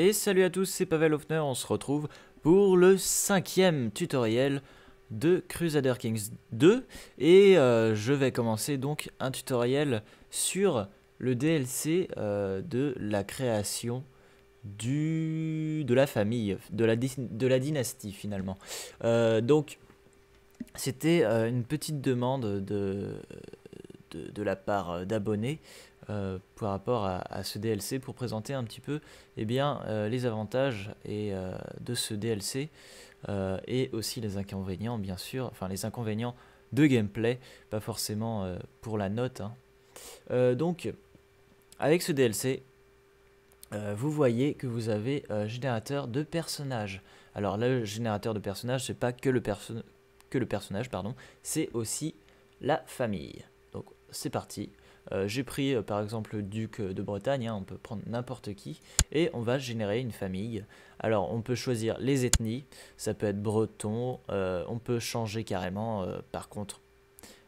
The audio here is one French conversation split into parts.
Et salut à tous, c'est Pavel Haufner, on se retrouve pour le 5e tutoriel de Crusader Kings 2. Et je vais commencer donc un tutoriel sur le DLC de la création de la famille, de la dynastie finalement. Donc c'était une petite demande de la part d'abonnés par rapport à ce DLC pour présenter un petit peu les avantages de ce DLC et aussi les inconvénients, bien sûr, enfin les inconvénients de gameplay, pas forcément pour la note, hein. Donc avec ce DLC vous voyez que vous avez générateur de personnages. Alors là, le générateur de personnages, c'est pas que le personnage, pardon, c'est aussi la famille. Donc c'est parti. J'ai pris par exemple le duc de Bretagne, hein, on peut prendre n'importe qui, et on va générer une famille. Alors on peut choisir les ethnies, ça peut être breton, on peut changer carrément par contre.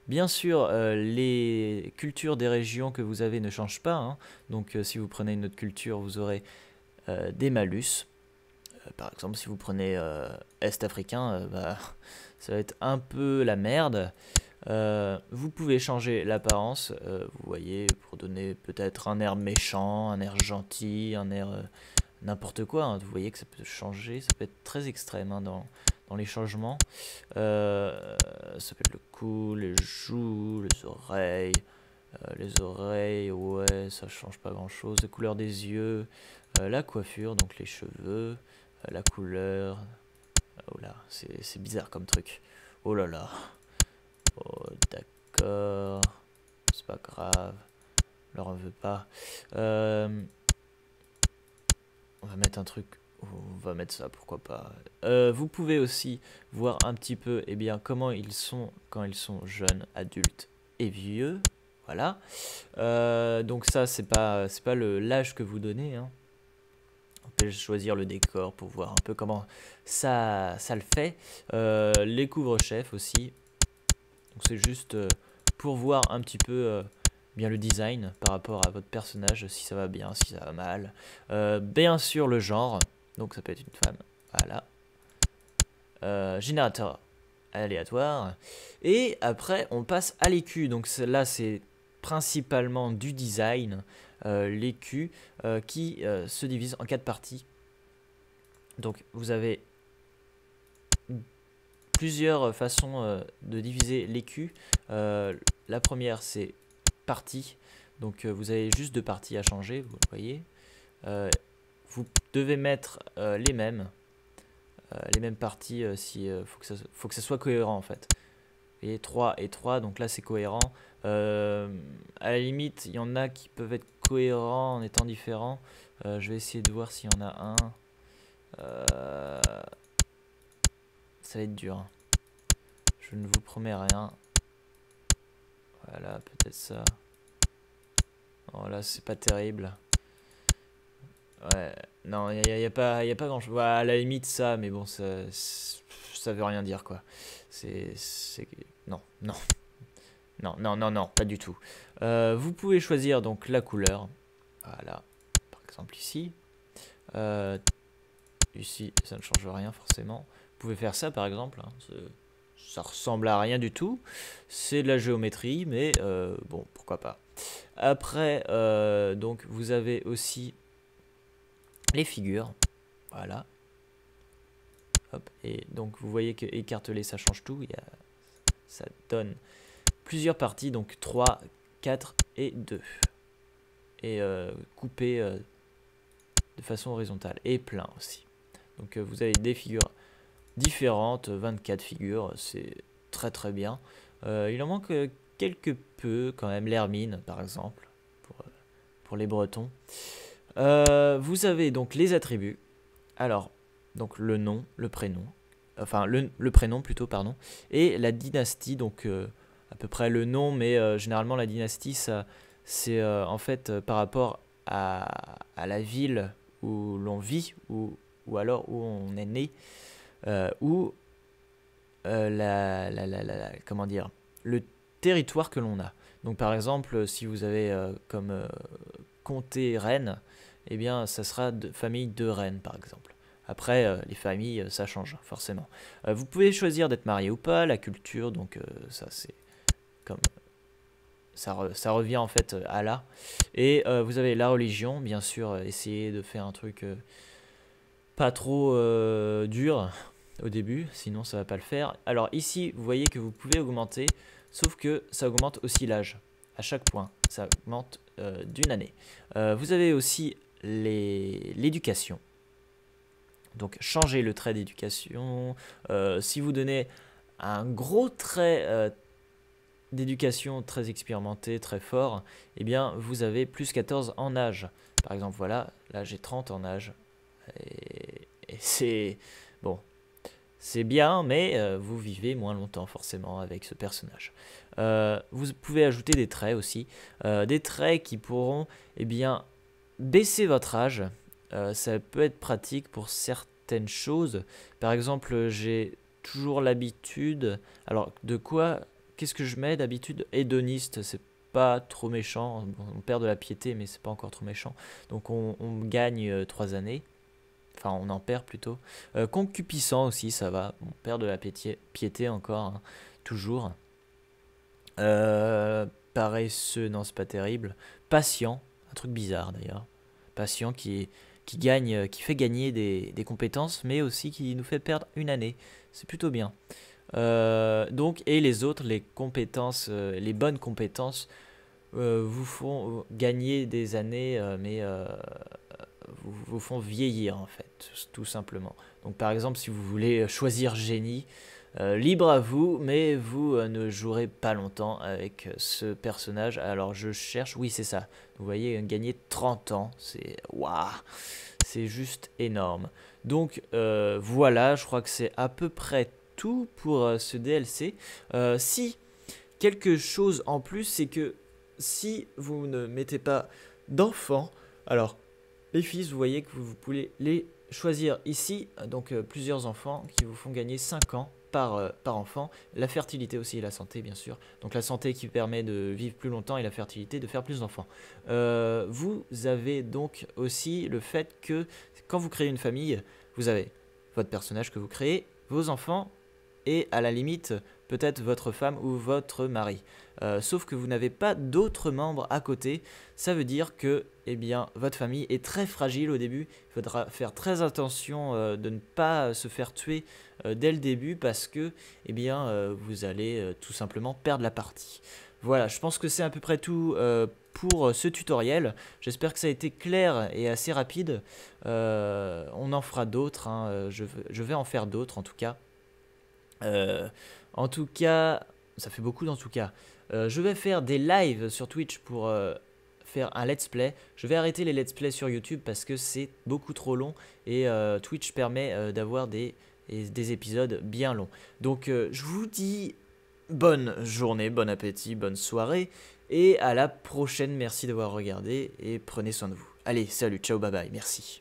Bien sûr, les cultures des régions que vous avez ne changent pas, hein, donc si vous prenez une autre culture, vous aurez des malus. Par exemple, si vous prenez Est africain, ça va être un peu la merde. Vous pouvez changer l'apparence, vous voyez, pour donner peut-être un air méchant, un air gentil, un air n'importe quoi, hein. Vous voyez que ça peut changer, ça peut être très extrême, hein, dans les changements. Ça peut être le cou, les joues, les oreilles. Les oreilles, ouais, ça change pas grand chose. La couleur des yeux, la coiffure, donc les cheveux, la couleur. Oh là, c'est bizarre comme truc. Oh là là. Oh, d'accord, c'est pas grave, on leur en veut pas. On va mettre un truc, on va mettre ça, pourquoi pas. Vous pouvez aussi voir un petit peu comment ils sont quand ils sont jeunes, adultes et vieux. Voilà, donc ça c'est pas l'âge que vous donnez, hein. On peut choisir le décor pour voir un peu comment ça le fait. Les couvre-chefs aussi. Donc c'est juste pour voir un petit peu le design par rapport à votre personnage, si ça va bien, si ça va mal. Bien sûr le genre, donc ça peut être une femme, voilà. Générateur aléatoire. Et après on passe à l'écu, donc là c'est principalement du design, l'écu qui se divise en 4 parties. Donc vous avez plusieurs façons de diviser l'écu. La première, c'est partie, donc vous avez juste 2 parties à changer, vous voyez. Vous devez mettre les mêmes parties, faut que ça soit cohérent en fait. Vous voyez, 3 et 3, donc là c'est cohérent. À la limite, il y en a qui peuvent être cohérents en étant différents. Je vais essayer de voir s'il y en a un. Ça va être dur. Je ne vous promets rien. Voilà, peut-être ça. Oh là, c'est pas terrible. Ouais, non, il n'y a pas grand-chose. Voilà, à la limite, ça, mais bon, ça veut rien dire, quoi. Non, non. Non, non, non, non, pas du tout. Vous pouvez choisir, donc, la couleur. Voilà, par exemple, ici. Ici, ça ne change rien, forcément. Vous pouvez faire ça par exemple, hein. Ça ressemble à rien du tout, c'est de la géométrie, mais bon, pourquoi pas. Après, donc vous avez aussi les figures, voilà. Hop. Et donc vous voyez que écartelé, ça change tout, ça donne plusieurs parties, donc 3, 4 et 2. Et coupé de façon horizontale, et plein aussi. Donc vous avez des figures différentes, 24 figures, c'est très très bien. Il en manque quelque peu quand même, l'hermine par exemple, pour les Bretons. Vous avez donc les attributs, alors donc le nom, le prénom, enfin le prénom plutôt, pardon, et la dynastie, donc à peu près le nom, mais généralement la dynastie, ça c'est en fait par rapport à la ville où l'on vit, ou alors où on est né. Ou comment dire, le territoire que l'on a. Donc par exemple, si vous avez comme comté Rennes, eh bien ça sera de famille de reines par exemple. Après, les familles, ça change, forcément. Vous pouvez choisir d'être marié ou pas, la culture, donc ça c'est comme... Ça revient en fait à là. Et vous avez la religion, bien sûr, essayez de faire un truc pas trop dur au début, sinon ça va pas le faire. Alors ici, vous voyez que vous pouvez augmenter, sauf que ça augmente aussi l'âge, à chaque point, ça augmente d'une année. Vous avez aussi l'éducation. Donc changez le trait d'éducation. Si vous donnez un gros trait d'éducation très expérimenté, très fort, eh bien vous avez plus 14 en âge. Par exemple, voilà, là j'ai 30 en âge. Et c'est bon, c'est bien, mais vous vivez moins longtemps forcément avec ce personnage. Vous pouvez ajouter des traits aussi. Des traits qui pourront eh bien baisser votre âge. Ça peut être pratique pour certaines choses. Par exemple, j'ai toujours l'habitude... Alors, de quoi... Qu'est-ce que je mets d'habitude? Hédoniste, c'est pas trop méchant. Bon, on perd de la piété, mais c'est pas encore trop méchant. Donc, on gagne 3 années. Enfin, on en perd plutôt. Concupiscent aussi, ça va. On perd de la piété encore, hein, toujours. Paresseux, non, c'est pas terrible. Patient, un truc bizarre d'ailleurs. Patient qui fait gagner des compétences, mais aussi qui nous fait perdre une année. C'est plutôt bien. Donc, et les autres, les compétences, les bonnes compétences vous font gagner des années, mais vous font vieillir en fait, tout simplement. Donc par exemple, si vous voulez choisir génie, libre à vous, mais vous ne jouerez pas longtemps avec ce personnage. Alors je cherche, oui c'est ça, vous voyez, gagner 30 ans, c'est waouh, c'est juste énorme. Donc voilà, je crois que c'est à peu près tout. Pour ce DLC. Si quelque chose en plus, c'est que si vous ne mettez pas d'enfants, alors les fils, vous voyez que vous pouvez les choisir ici, donc plusieurs enfants qui vous font gagner 5 ans par enfant, la fertilité aussi et la santé bien sûr, donc la santé qui permet de vivre plus longtemps et la fertilité de faire plus d'enfants. Vous avez donc aussi le fait que quand vous créez une famille, vous avez votre personnage que vous créez, vos enfants, et à la limite peut-être votre femme ou votre mari. Sauf que vous n'avez pas d'autres membres à côté, ça veut dire que eh bien, votre famille est très fragile au début. Il faudra faire très attention de ne pas se faire tuer dès le début parce que eh bien, vous allez tout simplement perdre la partie. Voilà, je pense que c'est à peu près tout pour ce tutoriel. J'espère que ça a été clair et assez rapide. On en fera d'autres, hein. Je vais en faire d'autres en tout cas. En tout cas, ça fait beaucoup d'en tout cas. Je vais faire des lives sur Twitch pour faire un let's play. Je vais arrêter les let's play sur YouTube parce que c'est beaucoup trop long et Twitch permet d'avoir des épisodes bien longs. Donc je vous dis bonne journée, bon appétit, bonne soirée et à la prochaine. Merci d'avoir regardé et prenez soin de vous. Allez, salut, ciao, bye bye, merci.